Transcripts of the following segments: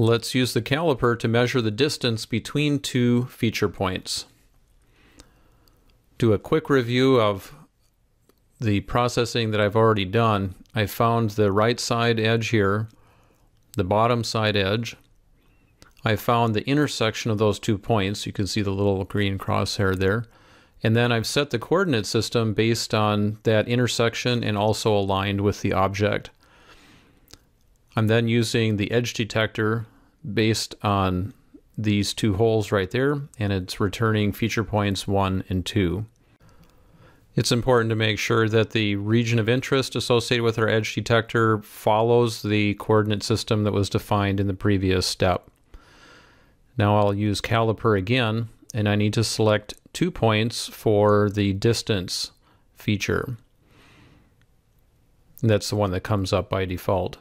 Let's use the caliper to measure the distance between two feature points. Do a quick review of the processing that I've already done. I found the right side edge here, the bottom side edge. I found the intersection of those two points. You can see the little green crosshair there. And then I've set the coordinate system based on that intersection and also aligned with the object. I'm then using the edge detector based on these two holes right there, and it's returning feature points 1 and 2. It's important to make sure that the region of interest associated with our edge detector follows the coordinate system that was defined in the previous step. Now I'll use caliper again, and I need to select 2 points for the distance feature. That's the one that comes up by default.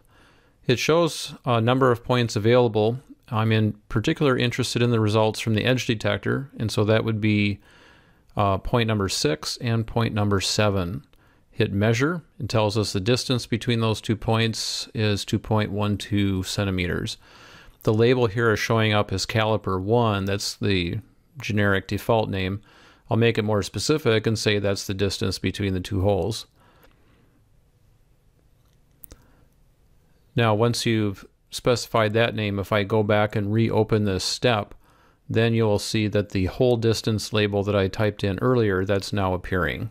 It shows a number of points available. I'm in particular interested in the results from the edge detector, and so that would be point number 6 and point number 7. Hit measure. It tells us the distance between those 2 points is 2.12 centimeters. The label here is showing up as caliper 1. That's the generic default name. I'll make it more specific and say that's the distance between the two holes. Now, once you've specified that name, if I go back and reopen this step, then you'll see that the whole distance label that I typed in earlier, that's now appearing.